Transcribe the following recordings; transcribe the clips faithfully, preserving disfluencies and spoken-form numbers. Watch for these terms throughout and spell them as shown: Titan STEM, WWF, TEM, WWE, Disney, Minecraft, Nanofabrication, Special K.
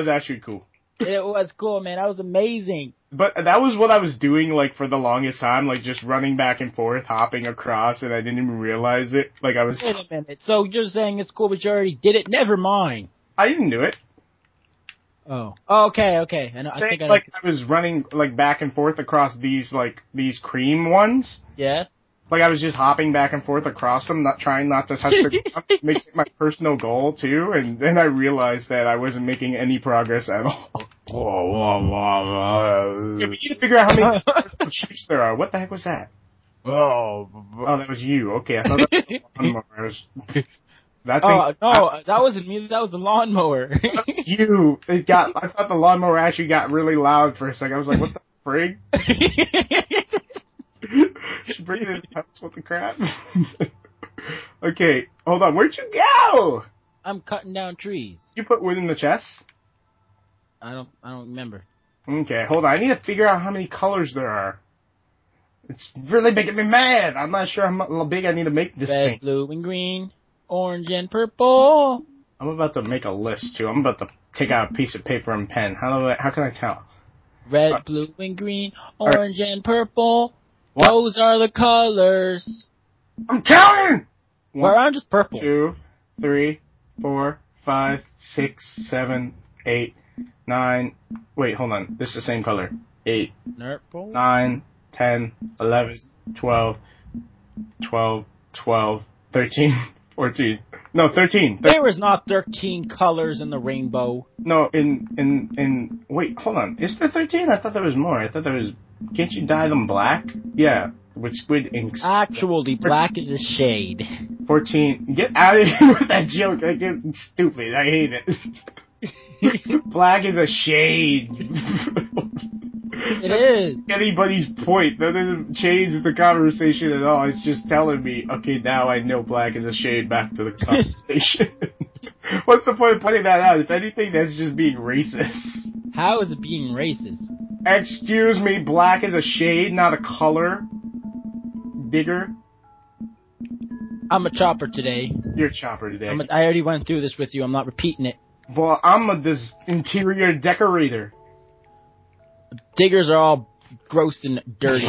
was actually cool. It was cool, man. That was amazing. But that was what I was doing, like, for the longest time, like, just running back and forth, hopping across, and I didn't even realize it. Like, I was... Wait a minute. So you're saying it's cool, but you already did it? Never mind. I didn't do it. Oh. Oh, okay, okay. And I think I like, I was running, like, back and forth across these, like, these cream ones. Yeah. Like, I was just hopping back and forth across them, not trying not to touch the ground, making it my personal goal, too, and then I realized that I wasn't making any progress at all. Whoa, whoa, whoa, whoa. Yeah, we need to figure out how many shoots there are. What the heck was that? Oh, oh, that was you. Okay, I thought that was a lawnmower. That thing, oh, no, I, that wasn't me. That was the lawnmower. That was you. It got, I thought the lawnmower actually got really loud for a second. I was like, what the frig? Should bring it in the house, what the crap? Okay, hold on. Where'd you go? I'm cutting down trees. You put wood in the chest? I don't I don't remember. Okay, hold on. I need to figure out how many colors there are. It's really making me mad. I'm not sure how big I need to make this Red, thing. Red, blue, and green. Orange, and purple. I'm about to make a list, too. I'm about to take out a piece of paper and pen. How do I, how can I tell? Red, uh, blue, and green. Orange, right. and purple. What? Those are the colors. I'm counting! One, well, I'm just purple. Two, three, four, five, six, seven, eight, nine. Wait, hold on. This is the same color. Eight. Purple. Nine, ten, eleven, twelve, twelve, twelve, thirteen, fourteen. No, thirteen. Thir there was not thirteen colors in the rainbow. No, in, in, in, wait, hold on. Is there thirteen? I thought there was more. I thought there was... Can't you dye them black? Yeah, with squid inks. Actually, black is a shade. fourteen. Get out of here with that joke. I get, it's stupid. I hate it. Black is a shade. It That's is. Anybody's point. That doesn't change the conversation at all. It's just telling me, okay, now I know black is a shade, back to the conversation. What's the point of putting that out? If anything, that's just being racist. How is it being racist? Excuse me, black is a shade, not a color. Digger. I'm a chopper today. You're a chopper today. I'm a, I already went through this with you. I'm not repeating it. Well, I'm a this interior decorator. Diggers are all gross and dirty.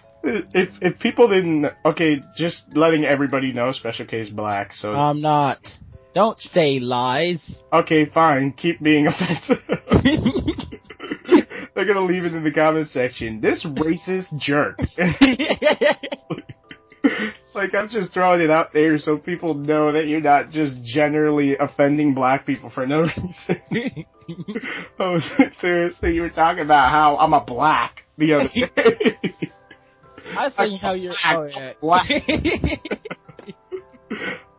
If if people didn't... Okay, just letting everybody know Special K is black, so... I'm not. Don't say lies. Okay, fine. Keep being offensive. They're gonna leave it in the comment section. This racist jerk. Like, I'm just throwing it out there so people know that you're not just generally offending black people for no reason. Oh, seriously, you were talking about how I'm a black the other day. I think how you're oh, yeah. black.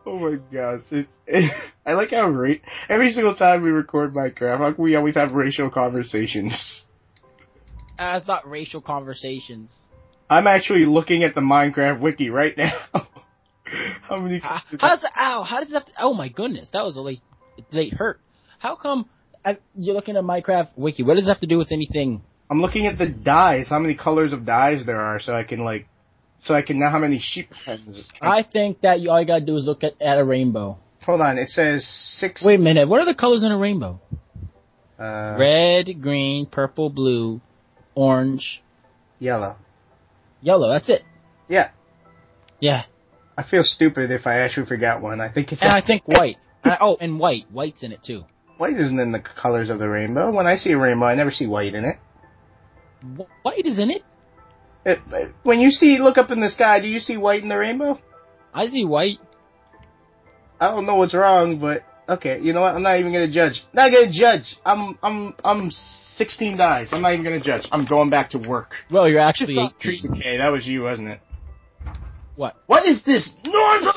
Oh my gosh. It's, it, I like how ra every single time we record Minecraft, like, we always have racial conversations. Uh, it's not racial conversations. I'm actually looking at the Minecraft wiki right now. How many... Uh, how's that, ow, how does it have to... Oh my goodness, that was a late, late hurt. How come I, you're looking at Minecraft wiki? What does it have to do with anything? I'm looking at the dyes, how many colors of dyes there are, so I can, like... So I can know how many sheep pens. I think that you, all you gotta do is look at, at a rainbow. Hold on, it says six... Wait a minute, what are the colors in a rainbow? Uh, Red, green, purple, blue, orange... Yellow. Yellow, that's it. Yeah. Yeah. I feel stupid if I actually forgot one. I think it's... And I think white. I, oh, and white. White's in it, too. White isn't in the colors of the rainbow. When I see a rainbow, I never see white in it. White is in it? It, it, when you see, look up in the sky, do you see white in the rainbow? I see white. I don't know what's wrong, but okay, you know what? I'm not even gonna judge. Not gonna judge. I'm, I'm, I'm sixteen dies. I'm not even gonna judge. I'm going back to work. Well, you're actually eighteen. Okay, that was you, wasn't it? What? What is this? No,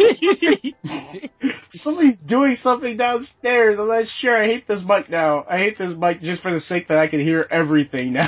somebody's doing something downstairs. I'm not sure. I hate this mic now. I hate this mic just for the sake that I can hear everything now.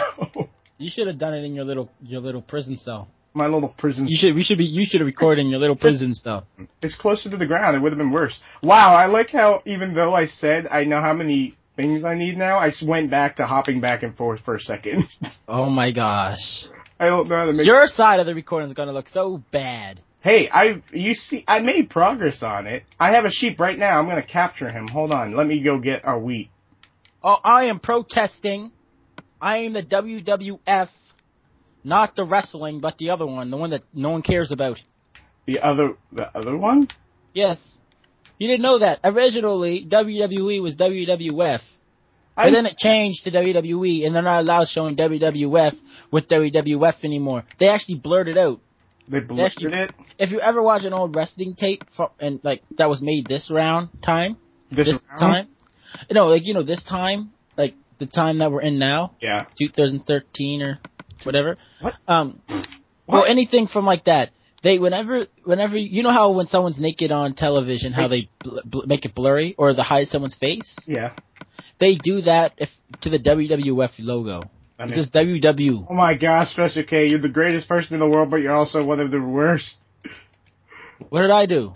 You should have done it in your little your little prison cell. My little prison. You should we should be you should have recorded in your little prison cell. It's closer to the ground. It would have been worse. Wow, I like how even though I said I know how many things I need now, I went back to hopping back and forth for a second. Oh my gosh! I don't know how to make. Your side of the recording is gonna look so bad. Hey, I you see, I made progress on it. I have a sheep right now. I'm going to capture him. Hold on. Let me go get our wheat. Oh, I am protesting. I am the W W F, not the wrestling, but the other one, the one that no one cares about. The other, the other one? Yes. You didn't know that. Originally, W W E was W W F. But I... then it changed to W W E, and they're not allowed showing W W F with W W F anymore. They actually blurred it out. They blurred they actually, it? If you ever watch an old wrestling tape, for, and like that was made this round time. This, this round? time? No, like, you know, this time, like the time that we're in now. Yeah. twenty thirteen or whatever. What? Um, what? Well, anything from like that. They whenever whenever you know how when someone's naked on television, how they bl bl make it blurry or they hide someone's face. Yeah, they do that if, to the W W F logo. I mean, this is W W. Oh my gosh, Special K, you're the greatest person in the world, but you're also one of the worst. What did I do?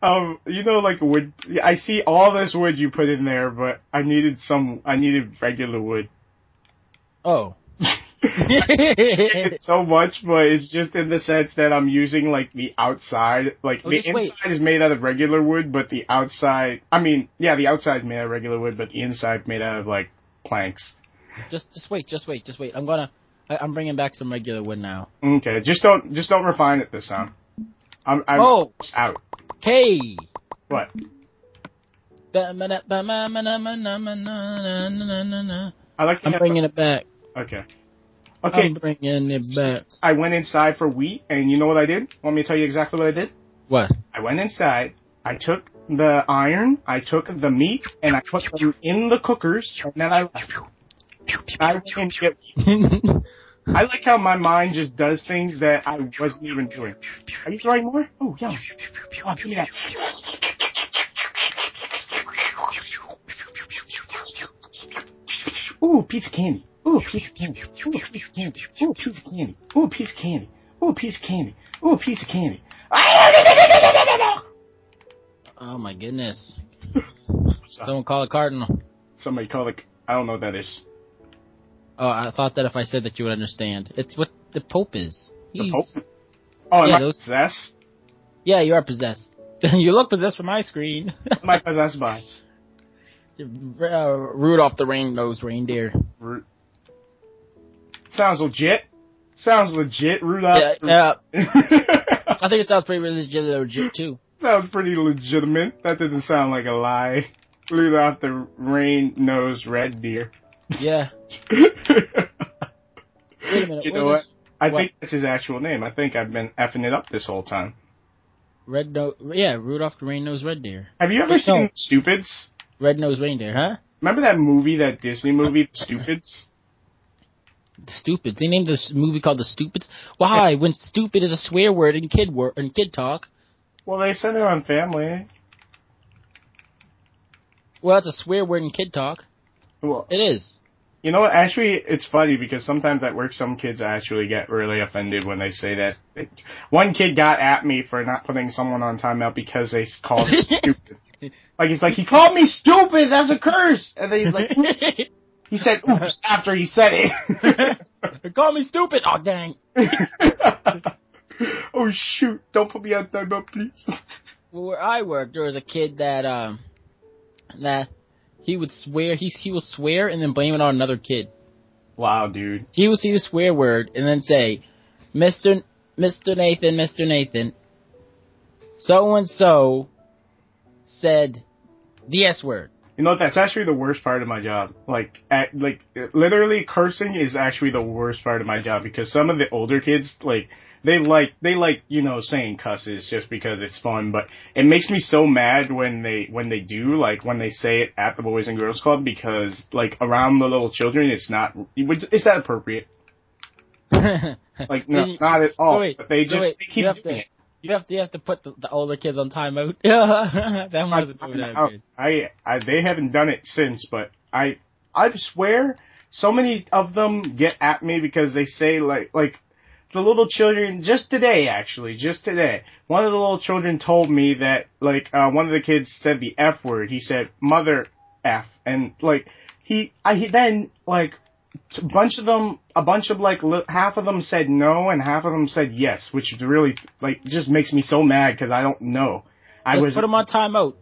um, you know, like wood. I see all this wood you put in there, but I needed some. I needed regular wood. Oh. It's so much, but it's just in the sense that I'm using like the outside, like oh, the inside wait. is made out of regular wood, but the outside, I mean, yeah, the outside is made out of regular wood, but the inside made out of like planks. Just, just wait, just wait, just wait. I'm gonna, I, I'm bringing back some regular wood now. Okay, just don't, just don't refine it this time. I'm, I'm oh. out. Hey. What? I like. I'm bringing it back. Okay. Okay, I'm bringing it back. I went inside for wheat, and you know what I did? Want me to tell you exactly what I did? What? I went inside, I took the iron, I took the meat, and I put them in the cookers, and then I left. I went get wheat. I like how my mind just does things that I wasn't even doing. Are you throwing more? Oh, yeah. Oh, give me that. Ooh, piece of candy. Ooh, piece of candy. Ooh, piece of candy. Ooh, piece of candy. Ooh, piece of candy. Ooh, piece of candy. Ooh, piece of candy. Oh my goodness. Someone call a cardinal. Somebody call the... I don't know what that is. Oh, I thought that if I said that you would understand. It's what the Pope is. He's... The Pope? Oh, am yeah, I those... possessed? Yeah, you are possessed. You look possessed from my screen. Am I possessed by? Uh, Rudolph the Rain-Nosed Reindeer. Ru Sounds legit. Sounds legit, Rudolph. Yeah, yeah. I think it sounds pretty legit, too. Sounds pretty legitimate. That doesn't sound like a lie. Rudolph the Rain-Nosed Red Deer. Yeah. Wait a minute. You know what? This? I what? think that's his actual name. I think I've been effing it up this whole time. Red no Yeah, Rudolph the Rain-Nosed Red Deer. Have you ever but seen no. Stupids? Red-Nosed Reindeer, huh? Remember that movie, that Disney movie, Stupids? The Stupids. They named this movie called The Stupids. Why? Yeah. When stupid is a swear word in kid word and kid talk. Well, they said it on Family. Well, that's a swear word in kid talk. Well, it is. You know what? Actually, it's funny because sometimes at work, some kids actually get really offended when they say that. One kid got at me for not putting someone on timeout because they called me stupid. Like it's like he called me stupid. That's a curse. And then he's like. Oops. He said oops after he said it. Call me stupid. Oh, dang. Oh, shoot. Don't put me on timeout, please. Well, where I worked, there was a kid that, um, that he would swear, he, he would swear and then blame it on another kid. Wow, dude. He would see the swear word and then say, Mister Mister Nathan, Mister Nathan, so-and-so said the S word. You know, that's actually the worst part of my job. Like, at, like literally cursing is actually the worst part of my job because some of the older kids, like, they like, they like, you know, saying cusses just because it's fun. But it makes me so mad when they, when they do, like, when they say it at the Boys and Girls Club because, like, around the little children, it's not, it's not appropriate. Like, no, you, not at all. Wait, but they just wait, they keep doing to... it. You have to you have to put the, the older kids on timeout. That wasn't that I, I they haven't done it since, but I I swear so many of them get at me because they say like like the little children just today actually just today one of the little children told me that like uh, one of the kids said the F word. He said mother F, and like he I he then like a bunch of them, a bunch of, like, li- half of them said no and half of them said yes, which really, like, just makes me so mad because I don't know. I Just was, put him on timeout.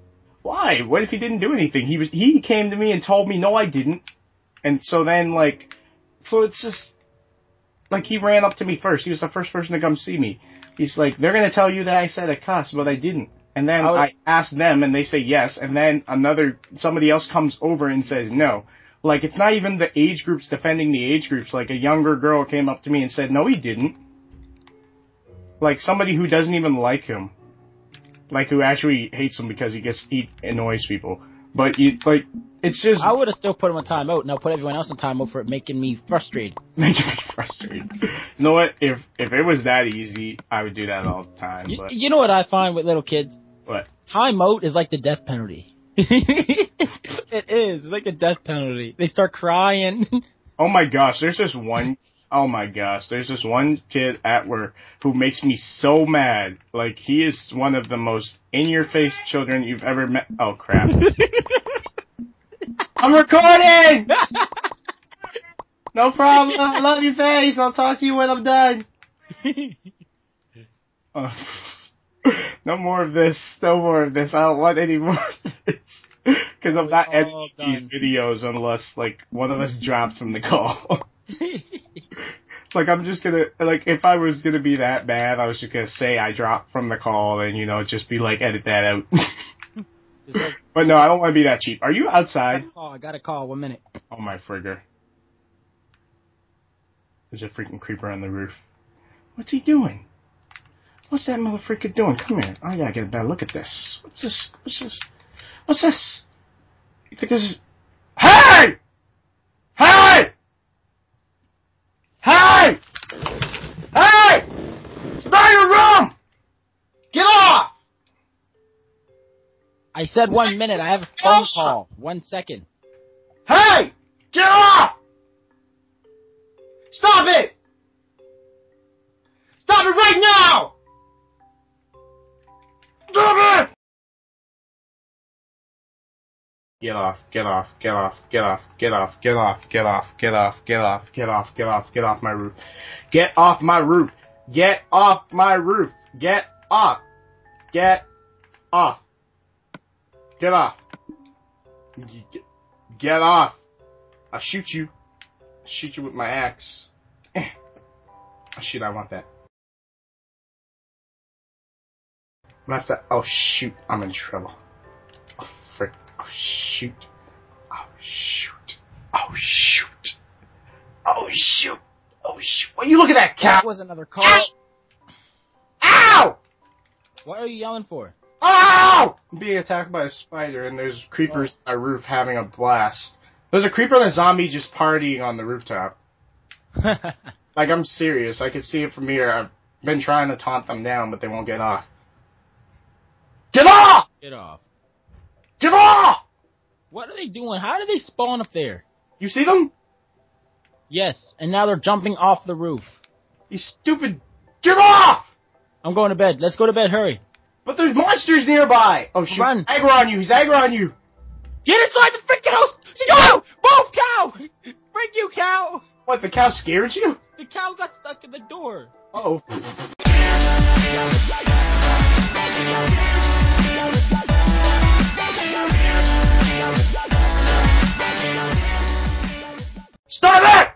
Why? What if he didn't do anything? He was, he came to me and told me, no, I didn't. And so then, like, so it's just, like, he ran up to me first. He was the first person to come see me. He's like, they're going to tell you that I said a cuss, but I didn't. And then I, would, I ask them, and they say yes, and then another, somebody else comes over and says no. Like, it's not even the age groups defending the age groups. Like, a younger girl came up to me and said, no, he didn't. Like, somebody who doesn't even like him. Like, who actually hates him because he gets, he annoys people. But, you, like, it's just... I would have still put him on timeout, and I'll put everyone else on timeout for it making me frustrated. Making me frustrated. You know what? If if it was that easy, I would do that all the time. But... You, you know what I find with little kids? What? Timeout is like the death penalty. It is. It's like the death penalty. They start crying. Oh, my gosh. There's this one... Oh, my gosh. There's this one kid at work who makes me so mad. Like, he is one of the most in-your-face children you've ever met. Oh, crap. I'm recording! No problem. I love your face. I'll talk to you when I'm done. Uh, no more of this. No more of this. I don't want any more of this. Because I'm not editing done. These videos unless, like, one of us drops from the call. Like, I'm just gonna, like, if I was gonna be that bad, I was just gonna say I dropped from the call and, you know, just be like, edit that out. But no, I don't want to be that cheap. Are you outside? Oh, I got a call. One minute. Oh, my frigger. There's a freaking creeper on the roof. What's he doing? What's that motherfucker doing? Come here. I gotta get a better look at this. What's this? What's this? What's this? You think this is... Hey! Hey! Hey! Hey! It's not your room! Get off! I said one minute. I have a phone call. One second. Hey! Get off! Stop it! Stop it right now! Stop it! Get off, get off, get off, get off, get off, get off, get off, get off, get off, get off, get off, get off my roof. Get off my roof. Get off my roof. Get off. Get off. Get off. Get off. I'll shoot you. I'll shoot you with my axe. Oh shoot, I want that. I'm gonna have to, oh shoot, I'm in trouble. Oh shoot. Oh shoot. Oh shoot. Oh shoot. Oh shoot. Well, you look at that cat. That was another call. Hey. Ow! What are you yelling for? Ow! I'm being attacked by a spider and there's creepers oh. on my roof having a blast. There's a creeper and a zombie just partying on the rooftop. Like, I'm serious. I can see it from here. I've been trying to taunt them down, but they won't get off. Get off! Get off. Get off! What are they doing? How do they spawn up there? You see them? Yes, and now they're jumping off the roof. You stupid... Get off! I'm going to bed. Let's go to bed. Hurry. But there's monsters nearby. Oh, shoot. Run. Aggro on you. He's aggro on you. Get inside the freaking house! Go! Move, cow! Freak you, cow! What, the cow scared you? The cow got stuck in the door. Uh oh. Stop it!